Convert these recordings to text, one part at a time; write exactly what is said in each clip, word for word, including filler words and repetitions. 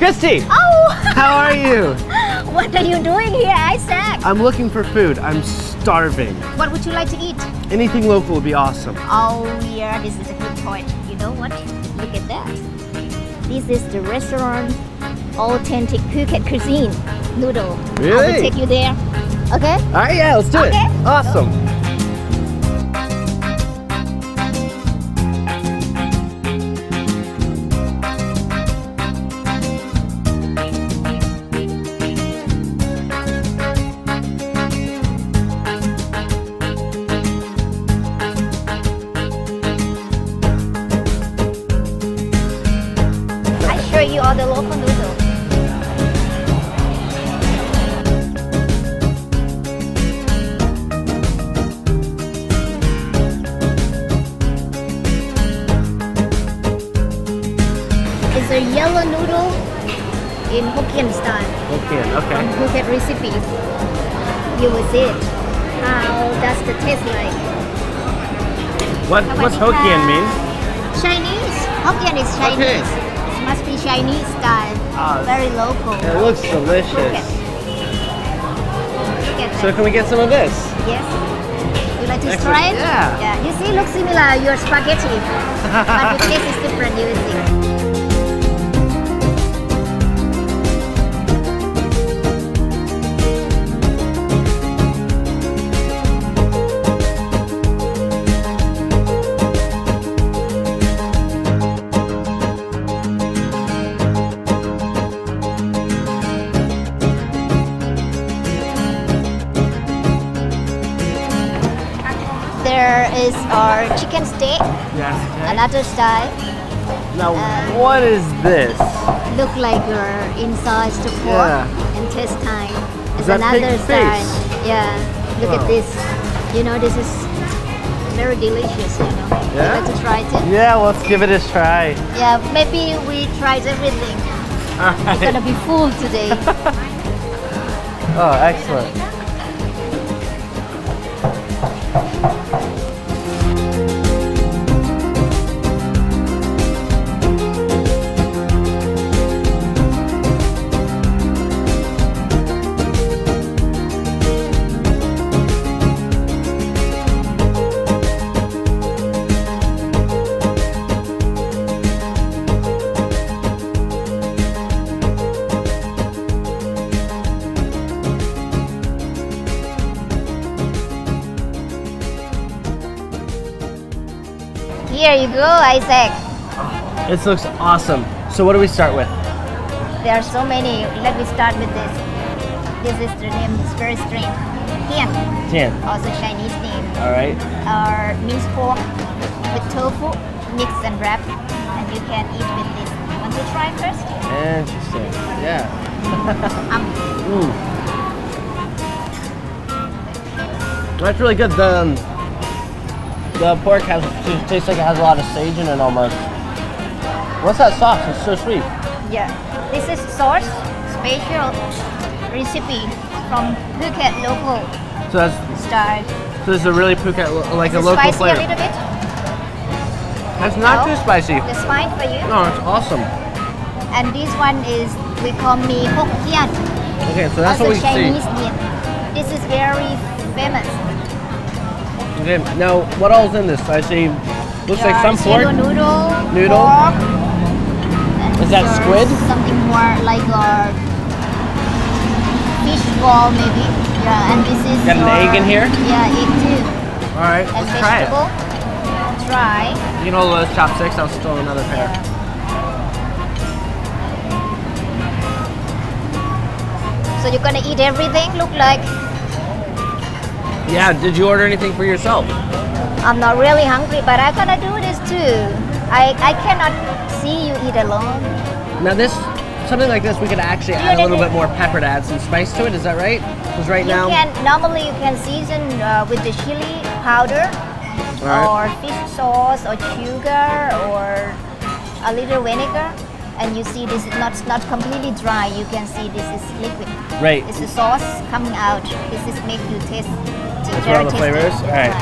Christy! Oh! How are you? What are you doing here, Isaac? I'm looking for food. I'm starving. What would you like to eat? Anything local would be awesome. Oh yeah, this is a good point. You know what? Look at that. This is the restaurant authentic Phuket cuisine. Noodle. Really? I will take you there. Okay? Alright, yeah, let's do okay. it. Awesome. Go. You order local noodles. It's a yellow noodle in Hokkien style. Hokkien, okay. From Phuket recipe. You will see it. How does the taste like? What what's Hokkien mean? Chinese. Hokkien is Chinese. Okay. Must be Chinese style, ah, very local. It looks delicious. Look so can we get some of this? Yes. You like to try it? Yeah. Yeah. You see, it looks similar to your spaghetti, but the taste is different. You will see. There is our chicken steak, yes, okay. Another style. Now um, what is this? Look like you're inside the pork yeah. and taste time. It's another style. Face? Yeah, look wow. at this. You know, this is very delicious, you know. Yeah? You want to try it? Yeah, let's give it a try. Yeah, maybe we tried everything. All right. We're gonna be full today. Oh, excellent. Here you go, Isaac. Oh, this looks awesome. So what do we start with? There are so many. Let me start with this. This is the name. It's very strange. Tian. Tian. Also Chinese name. All right. Our minced pork with tofu, mixed and wrapped, and you can eat with this. Want to try first? Interesting. Yeah. um. Mm. That's really good. The um, The pork has tastes like it has a lot of sage in it almost. What's that sauce? It's so sweet. Yeah, this is sauce special recipe from Phuket local. So that's style. So this is a really Phuket like it's a local flavor. Spicy a little bit. That's not no, too spicy. It's fine for you. No, it's awesome. And this one is we call Mee Hoon. Okay, so that's also what we Chinese see. Name. This is very famous. Okay, now what all is in this? I see, looks your like some pork, noodle, noodle. Pork, is that squid? Something more like a fish ball maybe. Yeah, and this is got an your, egg in here. Yeah, egg too. All right, and let's vegetable. Try it. Try. You know those chopsticks? I'll steal another pair. Yeah. So you're gonna eat everything? Look like. Yeah, did you order anything for yourself? I'm not really hungry, but I gotta do this too. I, I cannot see you eat alone. Now this, something like this, we could actually add a little bit more pepper to add some spice to it, is that right? Because right now... You can, normally you can season uh, with the chili powder, right. or fish sauce, or sugar, or a little vinegar. And you see this is not, not completely dry, you can see this is liquid. Right. It's the sauce coming out. This is make you taste. That's one of the flavors? Alright.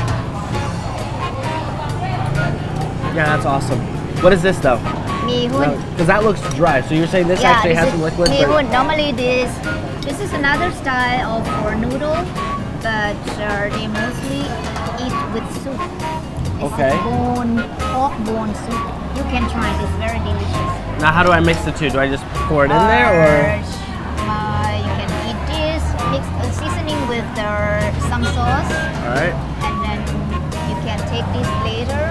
Yeah, that's awesome. What is this though? Mee Hoon. Because that looks dry. So you're saying this yeah, actually this has some liquid? Mee Hoon. Normally this this is another style of for noodle, but uh, they mostly eat with soup. It's okay. Bone, pork bone soup. You can try it. It's very delicious. Now, how do I mix the two? Do I just pour it in uh, there, or uh, you can eat this mixed uh, seasoning with uh, some sauce. All right. And then you can take this later.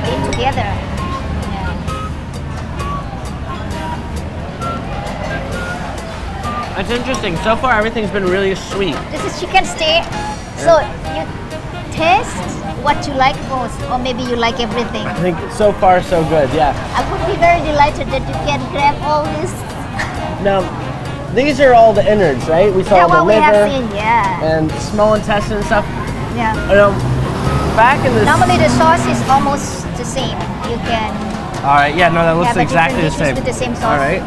It together. Yeah. That's interesting. So far, everything's been really sweet. This is chicken steak. Yeah. So you taste what you like most, or maybe you like everything. I think so far so good. Yeah. I would be very delighted that you can grab all this. Now, these are all the innards, right? We saw yeah, the liver we have seen, yeah. and small intestine and stuff. Yeah. Um, Back in the Normally the sauce is almost the same. You can. All right. Yeah. No, that looks exactly the same. With the same sauce. All right.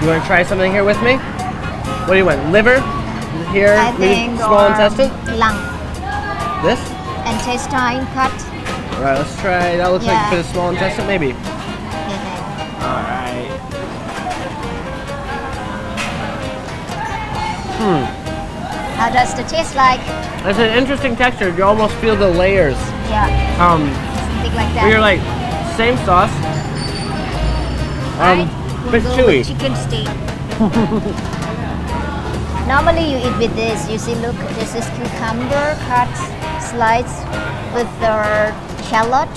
You want to try something here with me? What do you want? Liver? Here. I think small intestine. Lung. This? Intestine cut. All right. Let's try. That looks yeah. like for the small intestine, maybe. Yeah. All right. Hmm. How does the taste like? It's an interesting texture. You almost feel the layers. Yeah. Um, Something like that. You're like, same sauce. Um, I bit chewy. Chicken steak. Normally you eat with this. You see, look, this is cucumber cut slices with the shallot.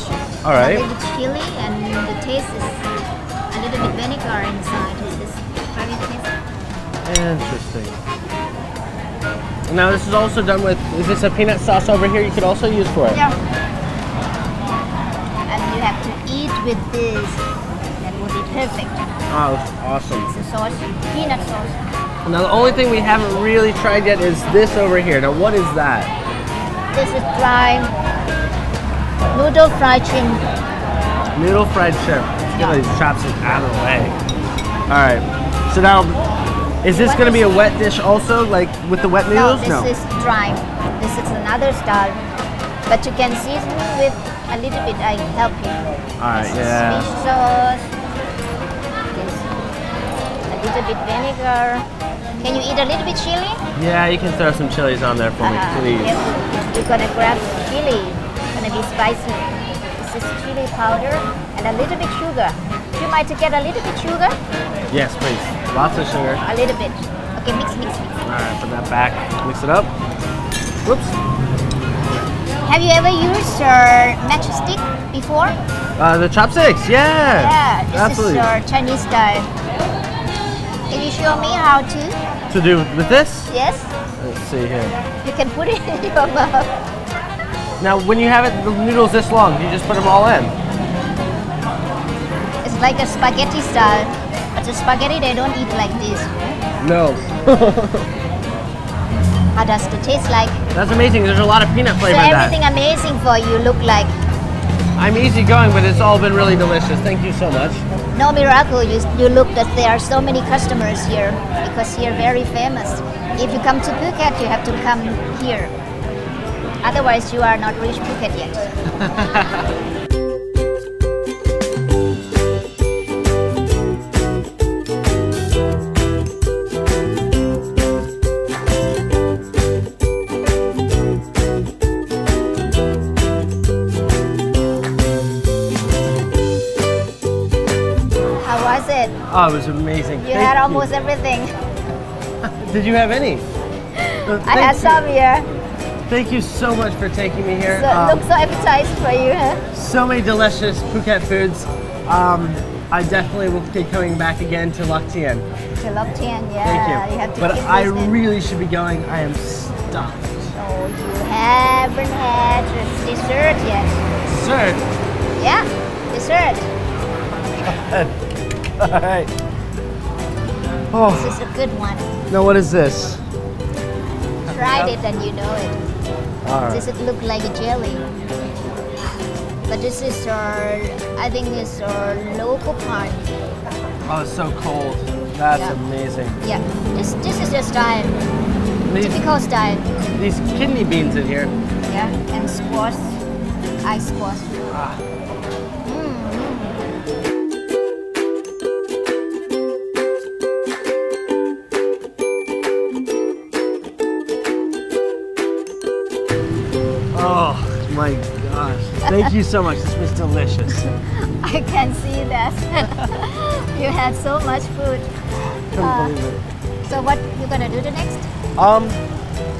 All right. A little chili, and the taste is a little bit vinegar inside. This is very tasty. Interesting. Now this is also done with, is this a peanut sauce over here you could also use for it? Yeah. And you have to eat with this. That would be perfect. Oh, awesome. It's a sauce, peanut sauce. Now the only thing we haven't really tried yet is this over here. Now what is that? This is fried noodle fried shrimp. Noodle fried shrimp. Let's get all these chopsticks out of the way. Alright, so now Is this going to be a wet dish also, like with the wet noodles? No, this no. is dry. This is another style. But you can season with a little bit, I help you. Alright, yeah. Fish sauce. This. A little bit vinegar. Can you eat a little bit chili? Yeah, you can throw some chilies on there for uh, me, please. Yes. You're going to grab chili. It's going to be spicy. This is chili powder and a little bit sugar. You might get a little bit sugar? Yes, please. Lots of sugar. A little bit. Okay, mix, mix, mix. Alright, put that back. Mix it up. Whoops. Have you ever used your matchstick before? Uh, the chopsticks, yeah. Yeah, this Absolutely. is your Chinese style. Can you show me how to? To do with this? Yes. Let's see here. You can put it in your mouth. Now, when you have it, the noodles this long, do you just put them all in? It's like a spaghetti style. But the spaghetti, they don't eat like this. No. How does it taste like? That's amazing. There's a lot of peanut flavor in that. So everything amazing for you look like. I'm easygoing, but it's all been really delicious. Thank you so much. No miracle. You, you look that there are so many customers here because here very famous. If you come to Phuket, you have to come here. Otherwise, you are not reached Phuket yet. Oh, it was amazing. You Thank had almost you. everything. Did you have any? Uh, I had you. some, yeah. Thank you so much for taking me here. So, um, looks so appetizing for you, huh? So many delicious Phuket foods. Um, I definitely will be coming back again to Lock Tien. To Lock Tien, yeah. Thank you. you have to but I listening. really should be going. I am stuffed. Oh, you haven't had dessert yet. Dessert? Yeah, dessert. All right. Oh. This is a good one. Now what is this? Tried it and you know it. All right. Does it look like a jelly? But this is our, I think it's our local part. Oh, it's so cold. That's yeah. amazing. Yeah, this this is just diet. These, Typical style. These kidney beans in here. Yeah, and squash. ice squash. Mm. Oh my gosh. Thank you so much. This was delicious. I can see that. You had so much food. I couldn't uh, believe it. So what you gonna do the next? Um,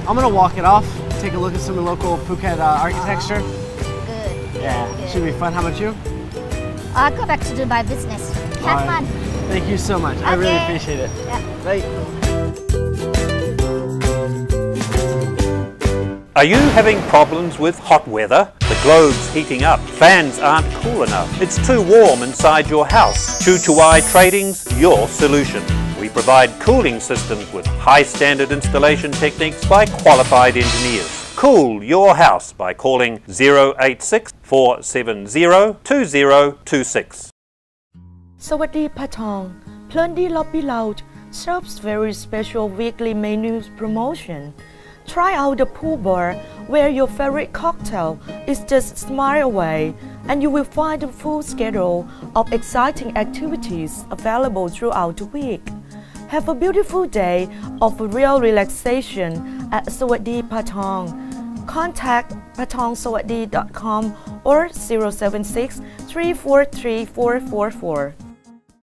I'm gonna walk it off. Take a look at some of the local Phuket uh, architecture. Uh, good. Yeah, good. Should be fun. How about you? I'll go back to do my business. Have right. fun. Thank you so much. Okay. I really appreciate it. Yeah. Bye. Are you having problems with hot weather? The globe's heating up. Fans aren't cool enough. It's too warm inside your house. Chu Chuai Trading's your solution. We provide cooling systems with high-standard installation techniques by qualified engineers. Cool your house by calling zero eight six, four seven zero, two zero two six. Sawadee Patong, Plenty Lobby Lounge serves very special weekly menu promotion. Try out the pool bar where your favorite cocktail is just a smile away, and you will find a full schedule of exciting activities available throughout the week. Have a beautiful day of real relaxation at Sawadee Patong. Contact patong sawadee dot com or zero seven six, three four three, four four four.